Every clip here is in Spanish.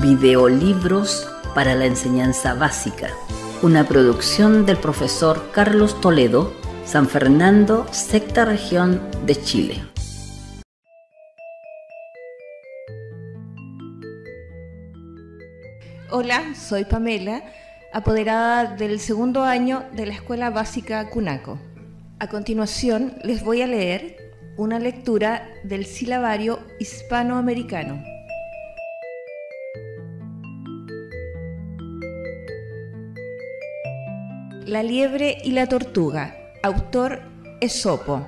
Videolibros para la enseñanza básica, una producción del profesor Carlos Toledo, San Fernando, sexta región de Chile. Hola, soy Pamela, apoderada del segundo año de la Escuela Básica Cunaco. A continuación les voy a leer una lectura del silabario hispanoamericano. La liebre y la tortuga, autor Esopo.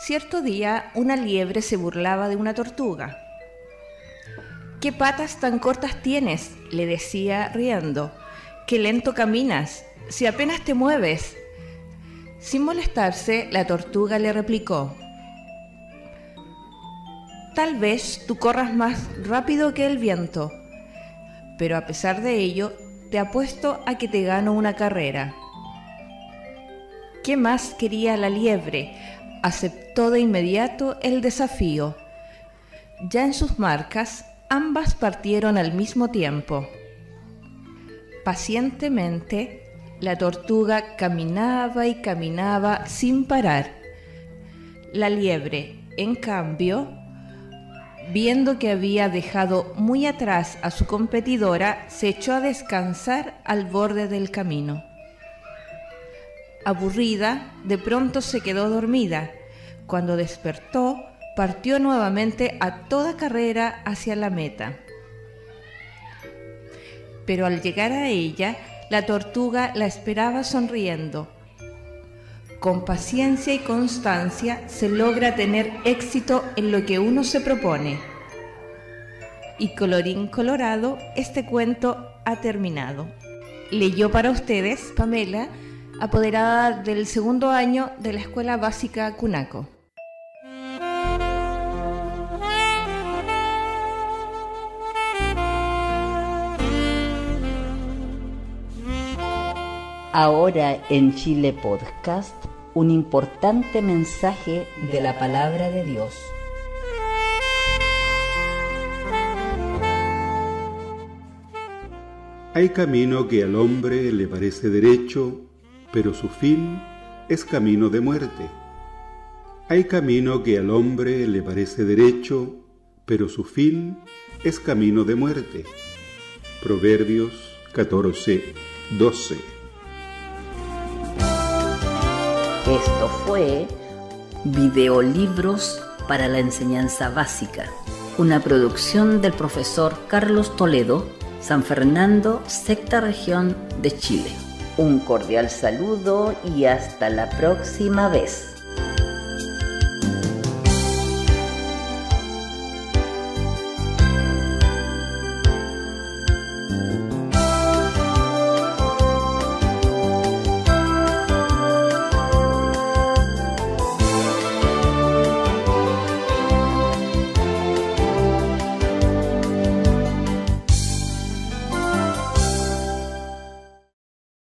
Cierto día una liebre se burlaba de una tortuga. «¿Qué patas tan cortas tienes?», le decía riendo. «¿Qué lento caminas? Si apenas te mueves». Sin molestarse, la tortuga le replicó: «Tal vez tú corras más rápido que el viento, pero a pesar de ello, te apuesto a que te gano una carrera». ¿Qué más quería la liebre? Aceptó de inmediato el desafío. Ya en sus marcas, ambas partieron al mismo tiempo. Pacientemente, la tortuga caminaba y caminaba sin parar. La liebre, en cambio, viendo que había dejado muy atrás a su competidora, se echó a descansar al borde del camino. Aburrida, de pronto se quedó dormida. Cuando despertó, partió nuevamente a toda carrera hacia la meta. Pero al llegar a ella, la tortuga la esperaba sonriendo. Con paciencia y constancia se logra tener éxito en lo que uno se propone. Y colorín colorado, este cuento ha terminado. Leyó para ustedes Pamela, apoderada del segundo año de la Escuela Básica Cunaco. Ahora en Chile Podcast, un importante mensaje de la Palabra de Dios. Hay camino que al hombre le parece derecho, pero su fin es camino de muerte. Hay camino que al hombre le parece derecho, pero su fin es camino de muerte. Proverbios 14:12. Esto fue Videolibros para la enseñanza básica, una producción del profesor Carlos Toledo, San Fernando, sexta región de Chile. Un cordial saludo y hasta la próxima vez.